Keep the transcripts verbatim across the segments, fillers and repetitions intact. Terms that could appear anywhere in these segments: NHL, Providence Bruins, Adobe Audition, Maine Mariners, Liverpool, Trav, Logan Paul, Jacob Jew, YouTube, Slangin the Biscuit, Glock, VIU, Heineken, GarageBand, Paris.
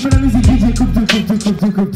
touche à la musique, D J, coupe tout, coupe tout, coupe tout, coupe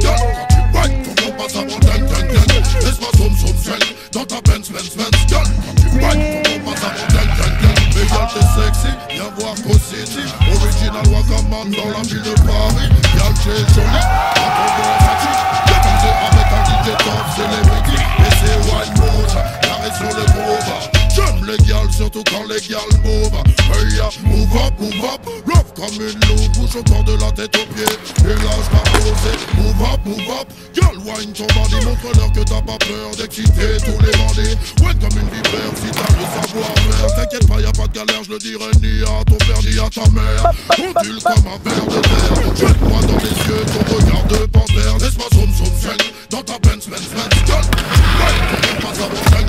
girl. Quand tu bailles, ton gros passe avant d'elle, d'elle, d'elle. Laisse-moi zoom, zoom, j'aille. Dans ta Benz, Benz, Benz, girl. Quand tu bailles, ton gros passe avant d'elle, d'elle, d'elle. Mais girl, t'es sexy, viens voir qu'au City. Original Wagaman dans la ville de Paris. Girl, t'es jolie, t'as ton gros fatigue. J'ai dansé avec un D J top celebrity. Et c'est White Rose, carré sur le groove. J'aime les gals, surtout quand les gals move. Hey ya, move up, move up. Love comme une loupe, bouge autour de la tête aux pieds. Et là j'pars poser, move up, move up. Girl, wine ton bandit, montre-leur que t'as pas peur d'exciter tous les bandits. Ouais comme une vipère, si t'as le savoir-faire. T'inquiète pas, y'a pas de galère, j'le dirai ni à ton père ni à ta mère. Ondule comme un verre de terre. Jette-moi dans les yeux ton regard de panthère. Laisse-moi zoom, zoom, zoom dans ta Benz, Benz, Benz. Girl, ouais, t'en pas avant cinq, cinq, cinq.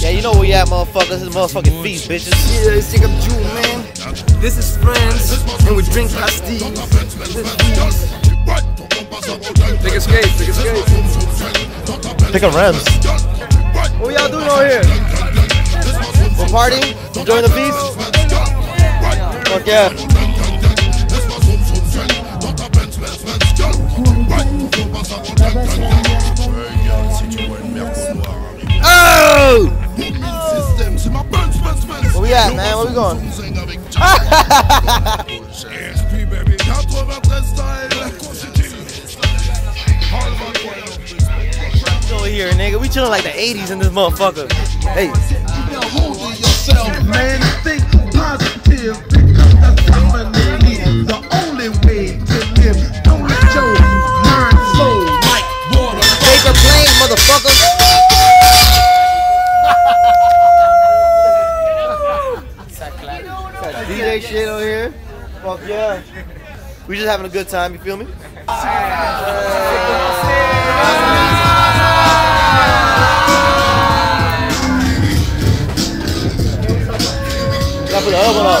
Yeah, you know where we at, motherfuckers. This is motherfucking feast, bitches. Yeah, it's Jacob Jew, man. This is friends, and we drink pasties. Take a skate, take a skate. Pick up Rams. What y'all doing over here? We're partying, enjoying the feast. Fuck yeah. Oh! Where we at, man? Where we going? Over here, nigga. We chillin' like the eighties in this motherfucker. Hey. Man, think positive. The only way to live. Don't let your mind flow like water. Take a plane, motherfucker. Shit over here. Fuck yeah. We just having a good time, you feel me? Gotta put the oven up. I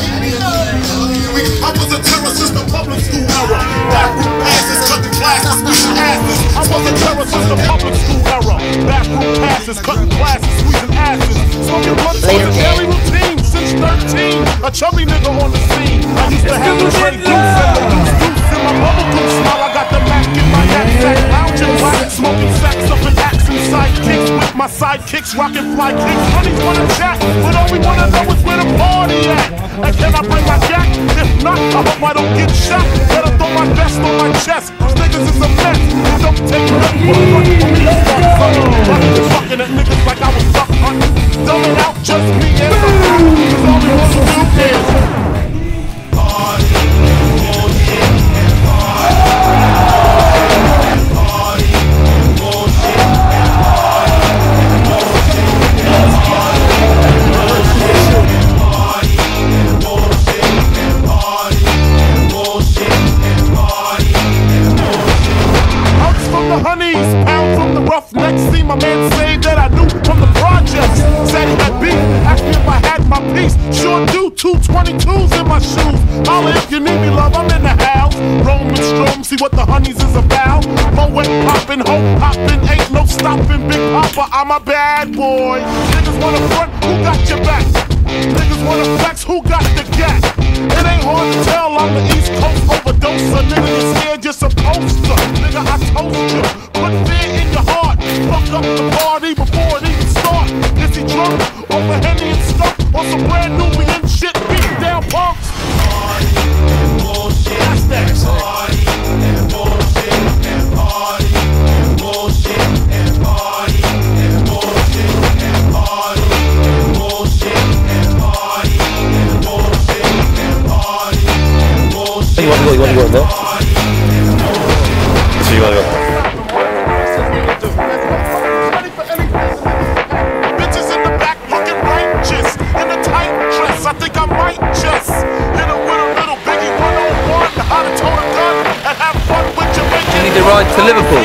was a terrorist since the public school era. Backroom passes, cutting classes, squeezing asses. I was a terrorist since the public school era. Backroom passes, cutting classes, squeezing asses. Smoking blunts was a daily routine. thirteen, a chubby nigga on the scene. I used to have the straight goose and the loose goose in my bubble goose. Now I got the Mac in my knapsack, lounging black, smoking sacks up and axe and sidekicks with my sidekicks, rocking fly kicks. Honey's wanna chat, but all we wanna know is where the party at. And can I bring my jack? If not, I hope I don't get shot. Better throw my vest on my chest. Those niggas is a mess. They don't take nothing for fucking me. Fucking fucking at niggas like I was stuck hunting. Dumbing out just me and the I'm a bad boy. Niggas wanna front, who got your back? Niggas wanna flex, who got the gas? It ain't hard to tell, I'm the East Coast overdoser. Nigga, you scared, you're supposed to. Nigga, I told you, put fear in your heart. Fuck up the party before it even starts. Is he drunk, over Henny and stuff, on some brand new Mean shit, beat down punks? Party and bullshit, that's that. Party and bullshit, and party and bullshit, and party and bullshit, and party and bullshit, and party and bullshit, and party and bullshit. You want to go? You want to go there? So you want to go? The ride to Liverpool. My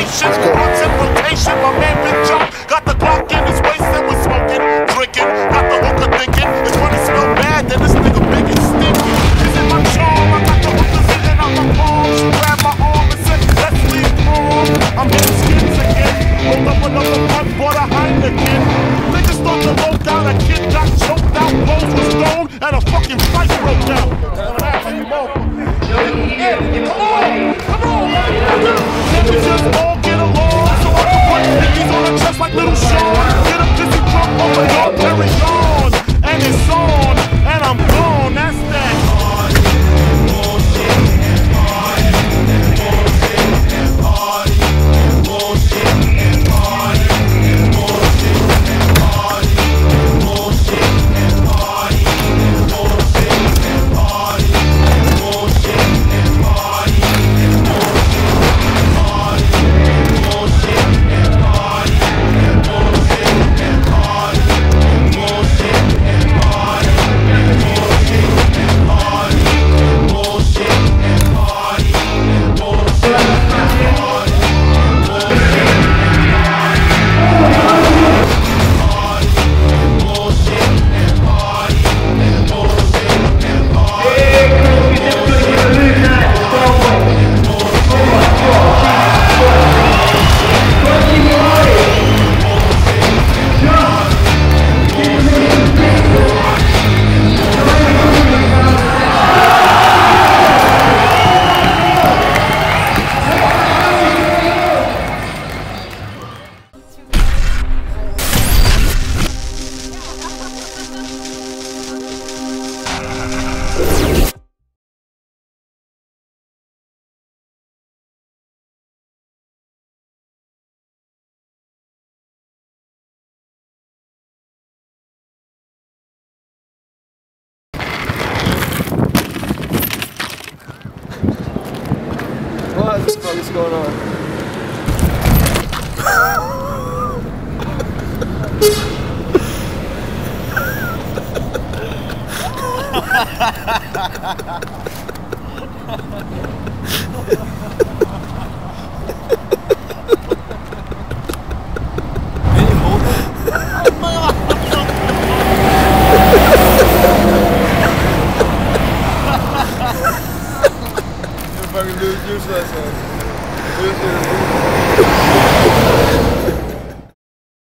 man Big John got the Glock in his waist and was smoking, drinking, got the hookah thinking. It's when it smell bad, then this nigga big and stinking. Is it my charm? I got the hookah sitting on my palms. Grab my arm and said, let's leave home. I'm hitting skins again. Hold up another one, bought a Heineken. Niggas thought the low down, a kid got choked out, blows was thrown, and a fucking fight broke out. Little Sean, get a busy truck over your Perry John, and it's on, and I'm gone, that's that. Party and bullshit, and party and bullshit, and party and bullshit, and party and bullshit, and party and bullshit, and party and bullshit, and party and bullshit, and party and bullshit, and party and bullshit. What the fuck is going on?